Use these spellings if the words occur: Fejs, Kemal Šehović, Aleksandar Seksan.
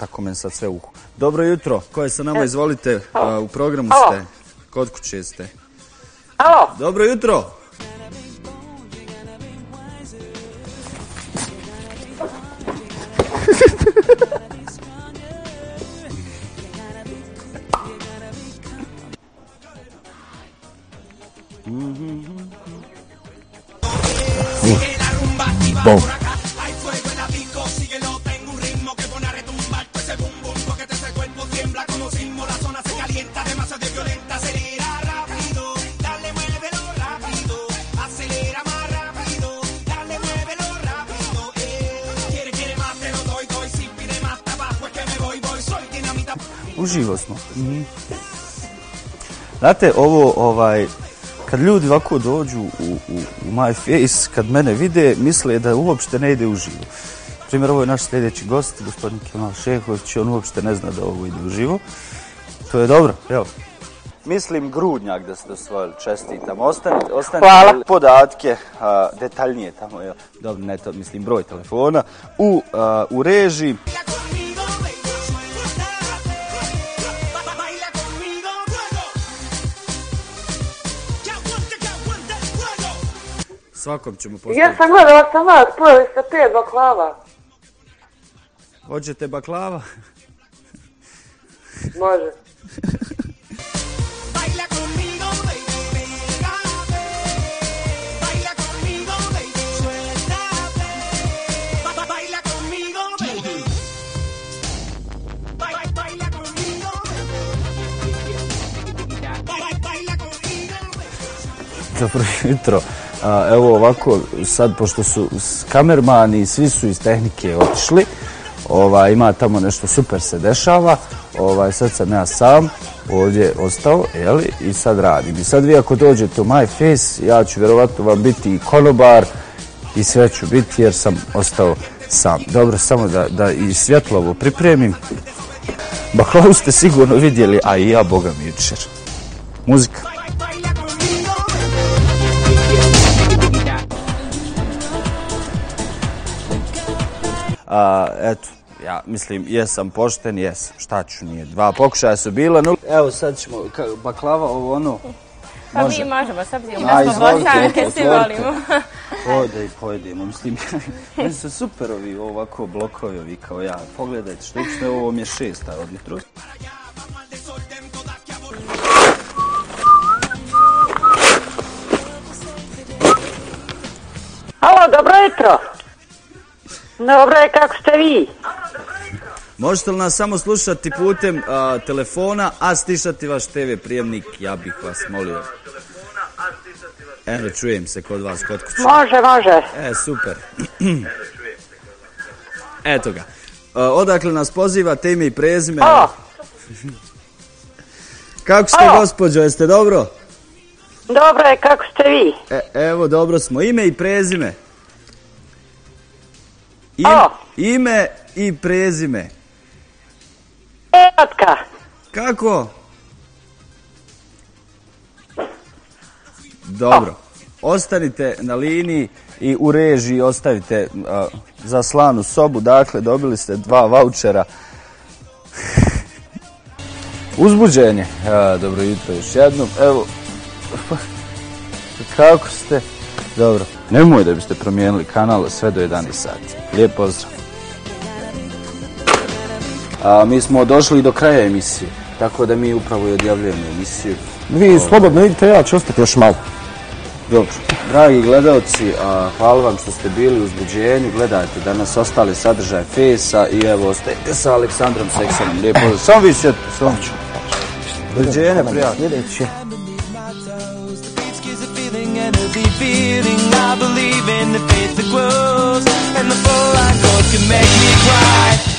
Kako men sad sve uhu. Dobro jutro, ko je sa nama, izvolite, u programu ste, kod kuće ste. Alo. Dobro jutro. Bom. Uživo smo. Znate, ovo, kad ljudi ovako dođu u my face, kad mene vide, misle da uopšte ne ide uživo. Primjer, ovo je naš sljedeći gost, gospodin Kemal Šehović, on uopšte ne zna da ovo ide uživo. To je dobro, evo. Mislim, grudnjak da ste osvojili, čestitam. Ostanite podatke detaljnije tamo, jel? Dobro, ne to, mislim, broj telefona u režiji. Svakom ćemo postaviti. Ja sam gledala sam vas, pojeli ste 5 baklava. Hoćete baklava? Može. Dobro jutro. Evo ovako, sad pošto su kamermani, svi su iz tehnike otišli, ima tamo nešto super se dešava, sad sam ja sam ovdje ostao, jeli, i sad radim. I sad vi ako dođete u my face, ja ću vjerovatno vam biti i konobar i sve ću biti jer sam ostao sam. Dobro, samo da i svjetlovo pripremim. Baklavu ste sigurno vidjeli, a i ja, boga mi, jučer. Muzika. Eto, ja mislim, jesam pošten, jesam, šta ću, nije, 2 pokušaja su bila, nula. Evo sad ćemo, baklava, ovo ono, može. Pa mi možemo, s obzirom da smo voćanke, svi volimo. Ode i pojedemo, mislim, oni su super ovi ovako blokovi, ovi kao ja, pogledajte što uopšte, ovo vam je 6 od jutru. Halo, dobro jutro. Dobro je, kako ste vi? Možete li nas samo slušati putem telefona, a stišati vaš TV prijemnik, ja bih vas molio. Eno, čujem se kod vas, kod kuće. Može, može. E, super. Eto ga. Odakle nas pozivate, ime i prezime? Kako ste, gospođo, jeste dobro? Dobro je, kako ste vi? Evo, dobro smo. Ime i prezime? Ime i prezime. Evatka. Kako? Dobro. Ostanite na liniji i u režiji ostavite za slanu sobu. Dakle, dobili ste 2 vaučera. Uzbuđenje. Dobro jutro još jednom. Evo. Kako ste? Dobro, nemoj da biste promijenili kanal sve do 11 sati. Lijep pozdrav. Mi smo došli do kraja emisije, tako da mi upravo i odjavljujemo emisiju. Vi slobodno idite, ja ću ostati još malo. Dobro, dragi gledalci, hvala vam što ste bili u Uzbuđenju. Gledajte danas ostale sadržaje Fejsa i evo ostajte sa Aleksandrom Seksanom. Lijep pozdrav. Samo vi sjetite, samo ću. Uzbuđenje, prijatelj. Energy feeling, I believe in the faith that grows, and the full light God can make me cry.